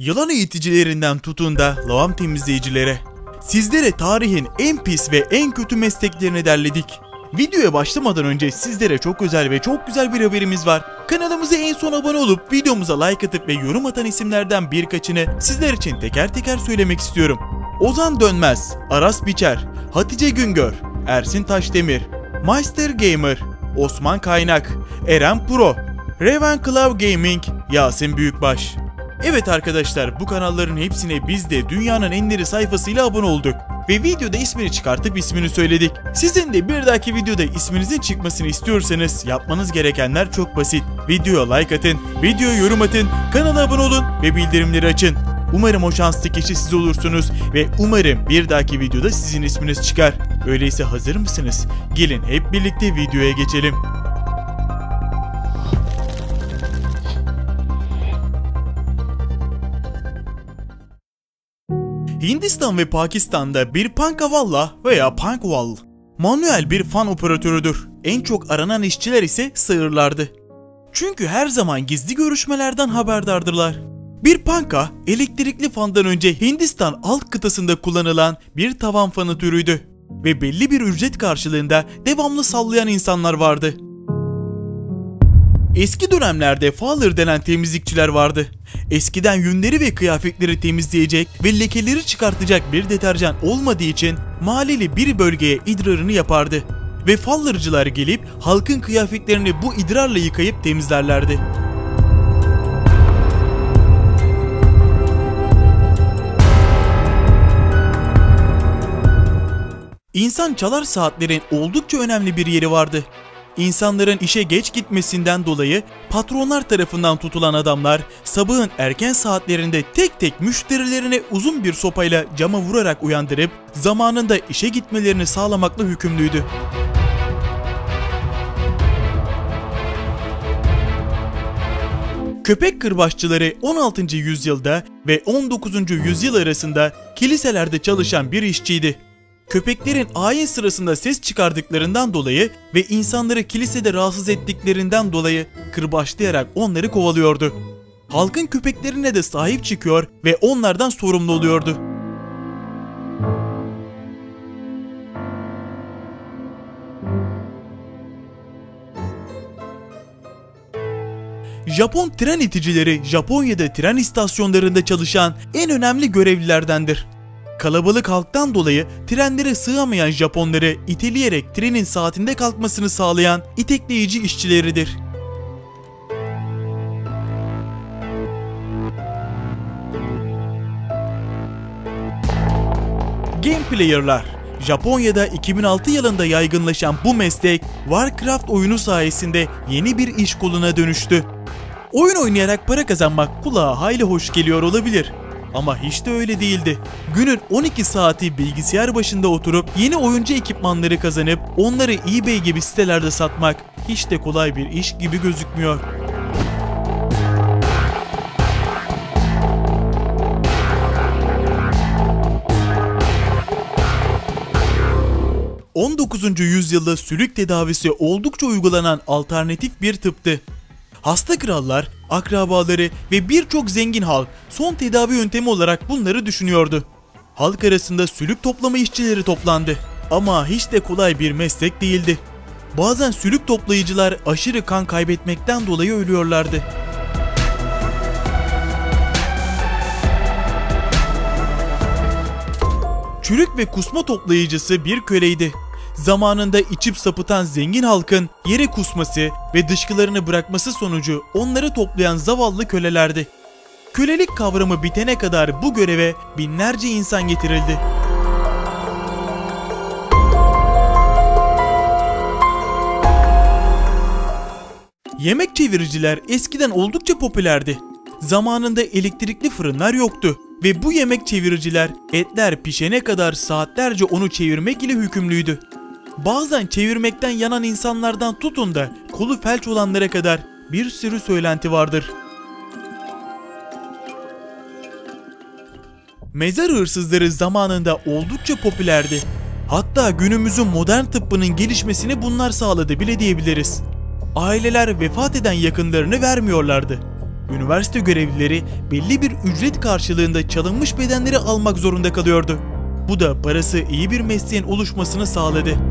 Yılan eğiticilerinden tutun da lağım temizleyicilere. Sizlere tarihin en pis ve en kötü mesleklerini derledik. Videoya başlamadan önce sizlere çok özel ve çok güzel bir haberimiz var. Kanalımıza en son abone olup videomuza like atıp ve yorum atan isimlerden birkaçını sizler için teker teker söylemek istiyorum. Ozan Dönmez, Aras Biçer, Hatice Güngör, Ersin Taşdemir, Meister Gamer, Osman Kaynak, Eren Pro, Ravenclaw Gaming, Yasin Büyükbaş. Evet arkadaşlar, bu kanalların hepsine biz de Dünyanın Enleri sayfasıyla abone olduk. Ve videoda ismini çıkartıp ismini söyledik. Sizin de bir dahaki videoda isminizin çıkmasını istiyorsanız yapmanız gerekenler çok basit. Videoya like atın, videoya yorum atın, kanala abone olun ve bildirimleri açın. Umarım o şanslı kişi siz olursunuz ve umarım bir dahaki videoda sizin isminiz çıkar. Öyleyse hazır mısınız? Gelin hep birlikte videoya geçelim. Hindistan ve Pakistan'da bir punkahwallah veya punkahwall manuel bir fan operatörüdür. En çok aranan işçiler ise sığırlardı. Çünkü her zaman gizli görüşmelerden haberdardırlar. Bir punkah, elektrikli fandan önce Hindistan alt kıtasında kullanılan bir tavan fanı türüydü ve belli bir ücret karşılığında devamlı sallayan insanlar vardı. Eski dönemlerde fuller denen temizlikçiler vardı. Eskiden yünleri ve kıyafetleri temizleyecek ve lekeleri çıkartacak bir deterjan olmadığı için mahalleli bir bölgeye idrarını yapardı. Ve fullercılar gelip halkın kıyafetlerini bu idrarla yıkayıp temizlerlerdi. İnsan çalar saatlerin oldukça önemli bir yeri vardı. İnsanların işe geç gitmesinden dolayı patronlar tarafından tutulan adamlar sabahın erken saatlerinde tek tek müşterilerine uzun bir sopayla cama vurarak uyandırıp zamanında işe gitmelerini sağlamakla yükümlüydü. Köpek kırbaççıları 16. yüzyılda ve 19. yüzyıl arasında kiliselerde çalışan bir işçiydi. Köpeklerin ayin sırasında ses çıkardıklarından dolayı ve insanları kilisede rahatsız ettiklerinden dolayı kırbaçlayarak onları kovalıyordu. Halkın köpeklerine de sahip çıkıyor ve onlardan sorumlu oluyordu. Japon tren iticileri Japonya'da tren istasyonlarında çalışan en önemli görevlilerdendir. Kalabalık halktan dolayı trenlere sığamayan Japonları iteleyerek trenin saatinde kalkmasını sağlayan itekleyici işçileridir. Game player'lar. Japonya'da 2006 yılında yaygınlaşan bu meslek Warcraft oyunu sayesinde yeni bir iş koluna dönüştü. Oyun oynayarak para kazanmak kulağa hayli hoş geliyor olabilir. Ama hiç de öyle değildi. Günün 12 saati bilgisayar başında oturup yeni oyuncu ekipmanları kazanıp onları eBay gibi sitelerde satmak hiç de kolay bir iş gibi gözükmüyor. ...19. yüzyılda sülük tedavisi oldukça uygulanan alternatif bir tıptı. Hasta krallar, akrabaları ve birçok zengin halk son tedavi yöntemi olarak bunları düşünüyordu. Halk arasında sülük toplama işçileri toplandı. Ama hiç de kolay bir meslek değildi. Bazen sülük toplayıcılar aşırı kan kaybetmekten dolayı ölüyorlardı. Çürük ve kusma toplayıcısı bir köleydi. Zamanında içip sapıtan zengin halkın yere kusması ve dışkılarını bırakması sonucu onları toplayan zavallı kölelerdi. Kölelik kavramı bitene kadar bu göreve binlerce insan getirildi. Yemek çeviriciler eskiden oldukça popülerdi. Zamanında elektrikli fırınlar yoktu ve bu yemek çeviriciler etler pişene kadar saatlerce onu çevirmek ile hükümlüydü. Bazen çevirmekten yanan insanlardan tutun da kolu felç olanlara kadar bir sürü söylenti vardır. Mezar hırsızları zamanında oldukça popülerdi. Hatta günümüzün modern tıbbının gelişmesini bunlar sağladı bile diyebiliriz. Aileler vefat eden yakınlarını vermiyorlardı. üniversite görevlileri belli bir ücret karşılığında çalınmış bedenleri almak zorunda kalıyordu. Bu da parası iyi bir mesleğin oluşmasını sağladı.